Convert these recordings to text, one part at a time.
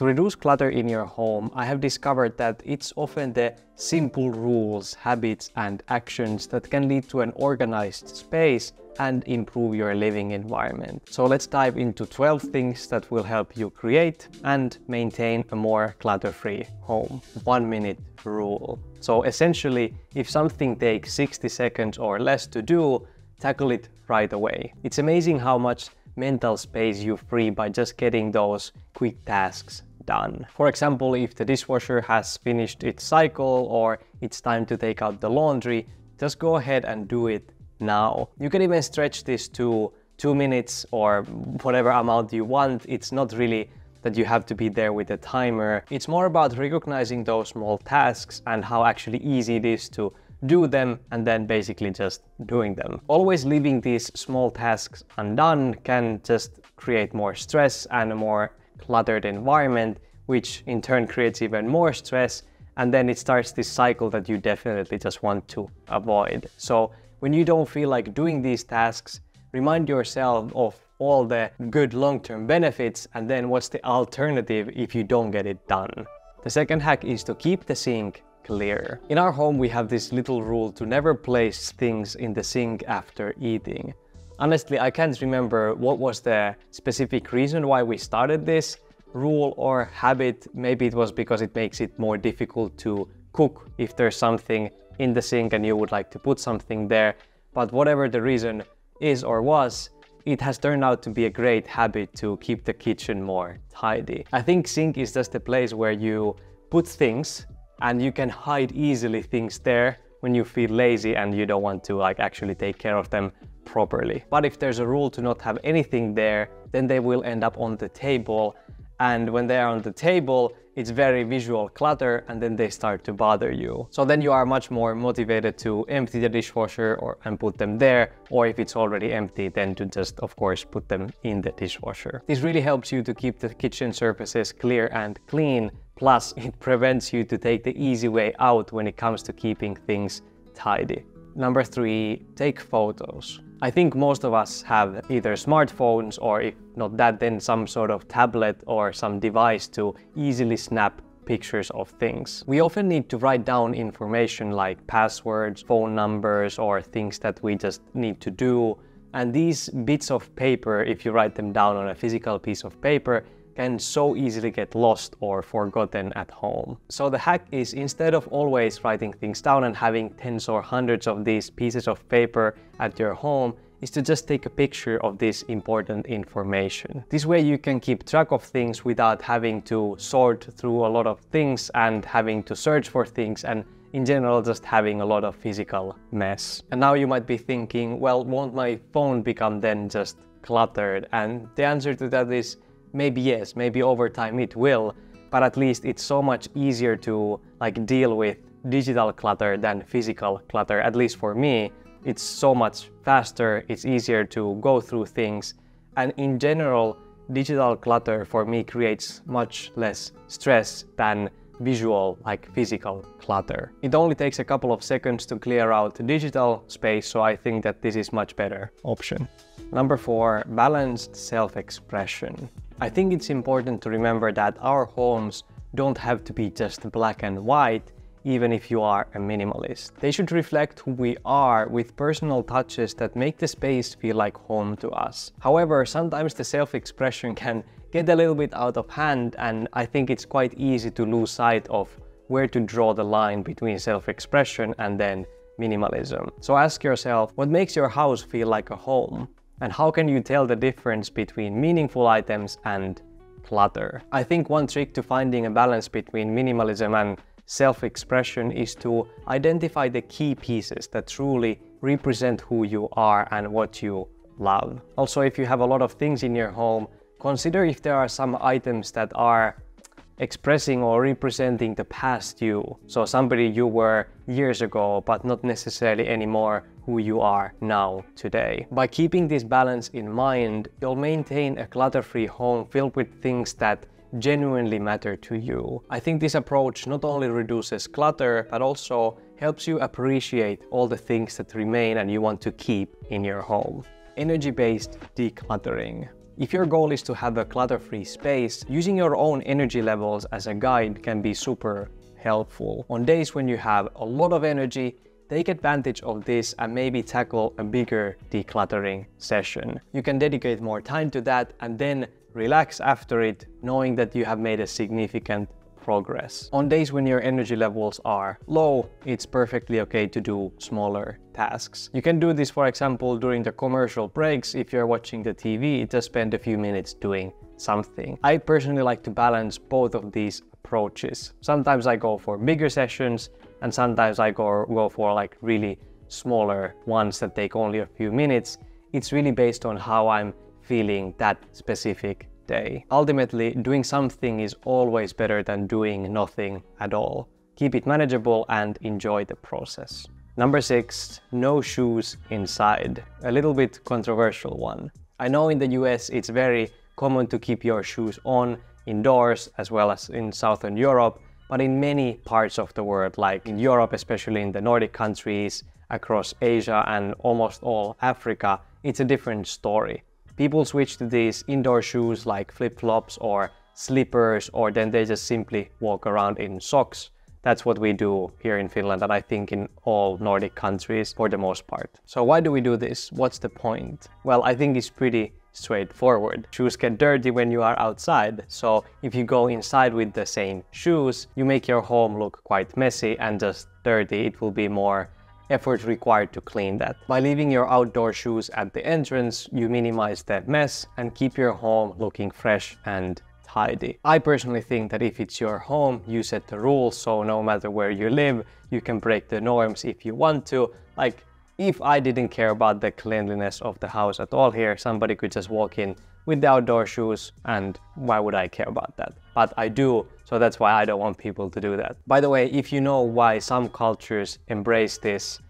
To reduce clutter in your home, I have discovered that it's often the simple rules, habits, and actions that can lead to an organized space and improve your living environment. So let's dive into 12 things that will help you create and maintain a more clutter-free home. 1-minute rule. So essentially, if something takes 60 seconds or less to do, tackle it right away. It's amazing how much mental space you free by just getting those quick tasks done. For example, if the dishwasher has finished its cycle or it's time to take out the laundry, just go ahead and do it now. You can even stretch this to 2 minutes or whatever amount you want. It's not really that you have to be there with a timer. It's more about recognizing those small tasks and how actually easy it is to do them and then basically just doing them. Always leaving these small tasks undone can just create more stress and a more cluttered environment, which in turn creates even more stress, and then it starts this cycle that you definitely just want to avoid. So when you don't feel like doing these tasks, remind yourself of all the good long-term benefits and then what's the alternative if you don't get it done. The second hack is to keep the sink clear. In our home, we have this little rule to never place things in the sink after eating. Honestly, I can't remember what was the specific reason why we started this rule or habit. Maybe it was because it makes it more difficult to cook if there's something in the sink and you would like to put something there. But whatever the reason is or was, it has turned out to be a great habit to keep the kitchen more tidy. I think sink is just a place where you put things and you can hide easily things there when you feel lazy and you don't want to actually take care of them properly. But if there's a rule to not have anything there, then they will end up on the table. And when they are on the table, it's very visual clutter and then they start to bother you. So then you are much more motivated to empty the dishwasher and put them there, or if it's already empty, then to just of course put them in the dishwasher. This really helps you to keep the kitchen surfaces clear and clean. Plus, it prevents you to take the easy way out when it comes to keeping things tidy. Number 3, take photos. I think most of us have either smartphones or, if not that, then some sort of tablet or some device to easily snap pictures of things. We often need to write down information like passwords, phone numbers, or things that we just need to do. And these bits of paper, if you write them down on a physical piece of paper, can so easily get lost or forgotten at home. So the hack is, instead of always writing things down and having tens or hundreds of these pieces of paper at your home, is to just take a picture of this important information. This way you can keep track of things without having to sort through a lot of things and having to search for things and in general just having a lot of physical mess. And now you might be thinking, well, won't my phone become then just cluttered? And the answer to that is, maybe yes, maybe over time it will, but at least it's so much easier to deal with digital clutter than physical clutter. At least for me, it's so much faster, it's easier to go through things, and in general, digital clutter for me creates much less stress than visual, physical clutter. It only takes a couple of seconds to clear out digital space, so I think that this is much better option. Number 4, balanced self-expression. I think it's important to remember that our homes don't have to be just black and white, even if you are a minimalist. They should reflect who we are with personal touches that make the space feel like home to us. However, sometimes the self-expression can get a little bit out of hand, and I think it's quite easy to lose sight of where to draw the line between self-expression and then minimalism. So ask yourself, what makes your house feel like a home? And how can you tell the difference between meaningful items and clutter? I think one trick to finding a balance between minimalism and self-expression is to identify the key pieces that truly represent who you are and what you love. Also, if you have a lot of things in your home, consider if there are some items that are expressing or representing the past you. So somebody you were years ago, but not necessarily anymore who you are now today. By keeping this balance in mind, you'll maintain a clutter-free home filled with things that genuinely matter to you. I think this approach not only reduces clutter, but also helps you appreciate all the things that remain and you want to keep in your home. Energy-based decluttering. If your goal is to have a clutter-free space, using your own energy levels as a guide can be super helpful. On days when you have a lot of energy, take advantage of this and maybe tackle a bigger decluttering session. You can dedicate more time to that and then relax after it, knowing that you have made a significant progress. On days when your energy levels are low, it's perfectly okay to do smaller tasks. You can do this, for example, during the commercial breaks. If you're watching the TV, just spend a few minutes doing something. I personally like to balance both of these approaches. Sometimes I go for bigger sessions and sometimes I go for like really smaller ones that take only a few minutes. It's really based on how I'm feeling that specific day. Ultimately, doing something is always better than doing nothing at all. Keep it manageable and enjoy the process. Number 6, no shoes inside. A little bit controversial one. I know in the US it's very common to keep your shoes on indoors, as well as in Southern Europe, but in many parts of the world, like in Europe, especially in the Nordic countries, across Asia and almost all Africa, it's a different story. People switch to these indoor shoes like flip-flops or slippers, or then they just simply walk around in socks. That's what we do here in Finland, and I think in all Nordic countries for the most part. So why do we do this? What's the point? Well, I think it's pretty straightforward. Shoes get dirty when you are outside, so if you go inside with the same shoes, you make your home look quite messy and just dirty. It will be more effort required to clean that. By leaving your outdoor shoes at the entrance, you minimize that mess and keep your home looking fresh and tidy. I personally think that if it's your home, you set the rules, so no matter where you live, you can break the norms if you want to. Like, if I didn't care about the cleanliness of the house at all here, somebody could just walk in with the outdoor shoes, and why would I care about that? But I do, so that's why I don't want people to do that. By the way, if you know why some cultures embrace this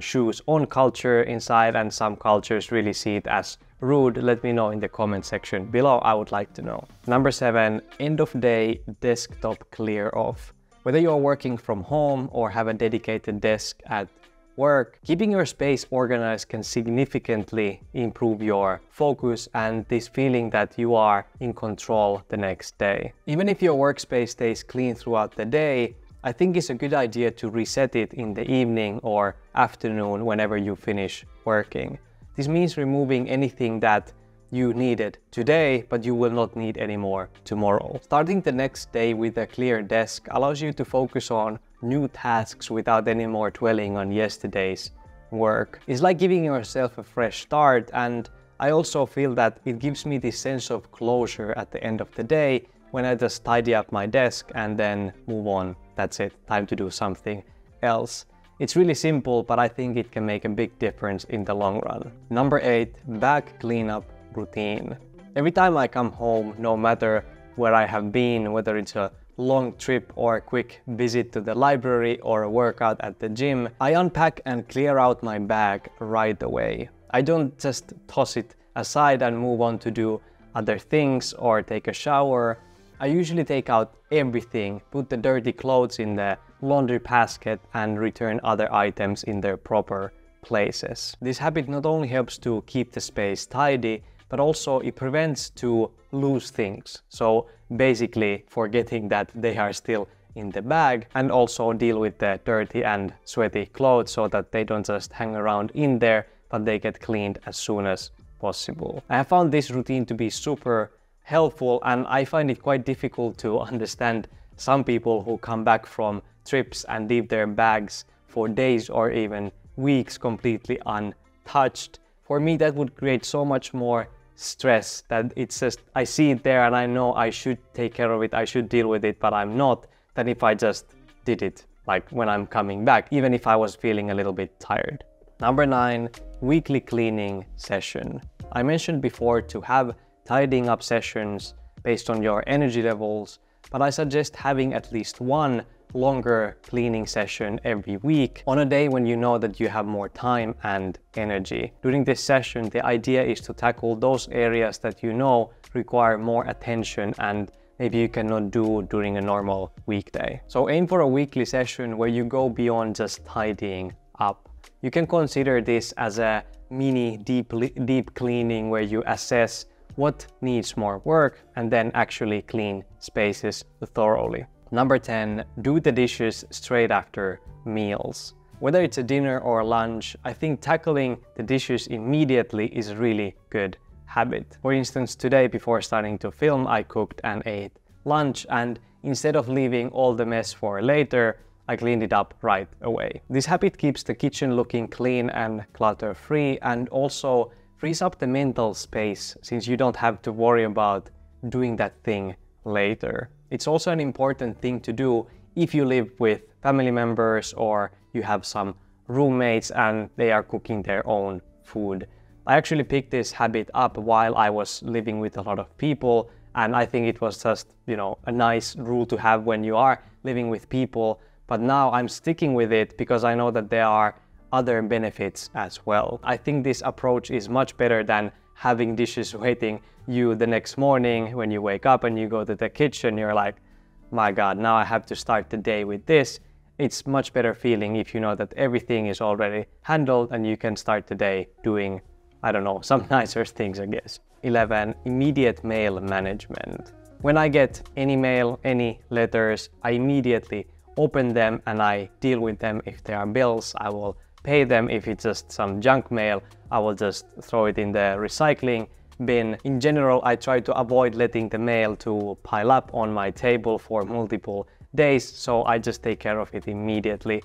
shoes on culture inside and some cultures really see it as rude, let me know in the comment section below. I would like to know. Number 7, end of day desktop clear off. Whether you're working from home or have a dedicated desk at work, keeping your space organized can significantly improve your focus and this feeling that you are in control the next day. Even if your workspace stays clean throughout the day, I think it's a good idea to reset it in the evening or afternoon whenever you finish working. This means removing anything that you needed today, but you will not need anymore tomorrow. Starting the next day with a clear desk allows you to focus on new tasks without any more dwelling on yesterday's work. It's like giving yourself a fresh start, and I also feel that it gives me this sense of closure at the end of the day when I just tidy up my desk and then move on. That's it, time to do something else. It's really simple, but I think it can make a big difference in the long run. Number 8, bag cleanup routine. Every time I come home, no matter where I have been, whether it's a long trip or a quick visit to the library or a workout at the gym, I unpack and clear out my bag right away. I don't just toss it aside and move on to do other things or take a shower. I usually take out everything, put the dirty clothes in the laundry basket and return other items in their proper places. This habit not only helps to keep the space tidy, but also it prevents to lose things. So basically forgetting that they are still in the bag, and also deal with the dirty and sweaty clothes so that they don't just hang around in there, but they get cleaned as soon as possible. I have found this routine to be super helpful, and I find it quite difficult to understand some people who come back from trips and leave their bags for days or even weeks completely untouched. For me, that would create so much more stress that it's just, I see it there and I know I should take care of it, I should deal with it, but I'm not, than if I just did it, like when I'm coming back, even if I was feeling a little bit tired. Number 9, weekly cleaning session. I mentioned before to have tidying up sessions based on your energy levels, but I suggest having at least one longer cleaning session every week on a day when you know that you have more time and energy. During this session, the idea is to tackle those areas that you know require more attention and maybe you cannot do during a normal weekday. So aim for a weekly session where you go beyond just tidying up. You can consider this as a mini deep cleaning where you assess what needs more work, and then actually clean spaces thoroughly. Number 10, do the dishes straight after meals. Whether it's a dinner or lunch, I think tackling the dishes immediately is a really good habit. For instance, today before starting to film, I cooked and ate lunch, and instead of leaving all the mess for later, I cleaned it up right away. This habit keeps the kitchen looking clean and clutter-free, and also frees up the mental space, since you don't have to worry about doing that thing later. It's also an important thing to do if you live with family members or you have some roommates and they are cooking their own food. I actually picked this habit up while I was living with a lot of people, and I think it was just, a nice rule to have when you are living with people. But now I'm sticking with it because I know that there are other benefits as well. I think this approach is much better than having dishes waiting you the next morning when you wake up and you go to the kitchen. You're like, my God, now I have to start the day with this. It's much better feeling if you know that everything is already handled and you can start the day doing, some nicer things, I guess. 11, immediate mail management. When I get any mail, any letters, I immediately open them and I deal with them. If there are bills, I will pay them. If it's just some junk mail, I will just throw it in the recycling bin. In general, I try to avoid letting the mail to pile up on my table for multiple days, so I just take care of it immediately.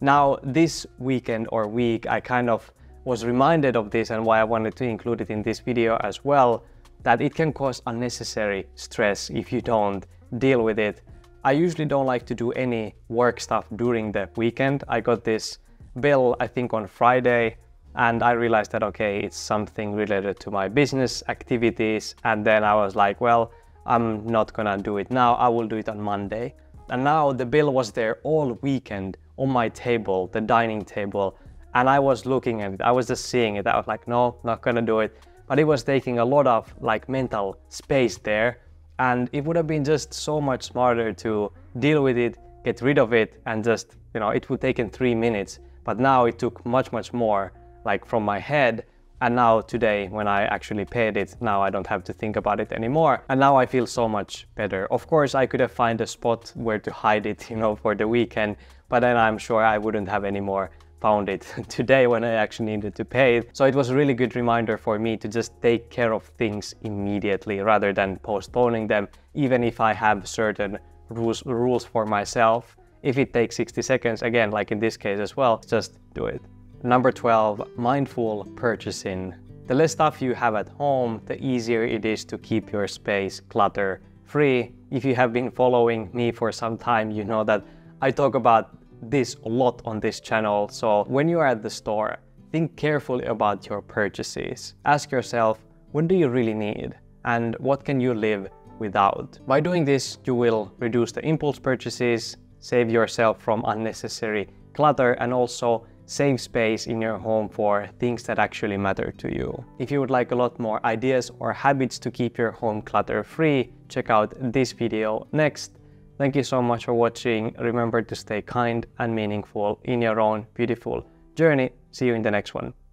Now, this weekend or week, I kind of was reminded of this, and why I wanted to include it in this video as well, that it can cause unnecessary stress if you don't deal with it. I usually don't like to do any work stuff during the weekend. I got this bill, I think on Friday, and I realized that, okay, it's something related to my business activities. And then I was like, well, I'm not gonna do it now. I will do it on Monday. And now the bill was there all weekend on my table, the dining table. And I was looking at it, I was just seeing it. I was like, no, not gonna do it. But it was taking a lot of mental space there. And it would have been just so much smarter to deal with it, get rid of it, and just, it would take in 3 minutes. But now it took much, much more from my head. And now today, when I actually paid it, now I don't have to think about it anymore. And now I feel so much better. Of course, I could have found a spot where to hide it, for the weekend, but then I'm sure I wouldn't have any more found it today when I actually needed to pay it. So it was a really good reminder for me to just take care of things immediately rather than postponing them. Even if I have certain rules for myself, if it takes 60 seconds, again, like in this case as well, just do it. Number 12, mindful purchasing. The less stuff you have at home, the easier it is to keep your space clutter-free. If you have been following me for some time, you know that I talk about this a lot on this channel. So when you are at the store, think carefully about your purchases. Ask yourself, what do you really need and what can you live without? By doing this, you will reduce the impulse purchases, save yourself from unnecessary clutter, and also save space in your home for things that actually matter to you. If you would like a lot more ideas or habits to keep your home clutter-free, check out this video next. Thank you so much for watching. Remember to stay kind and meaningful in your own beautiful journey. See you in the next one.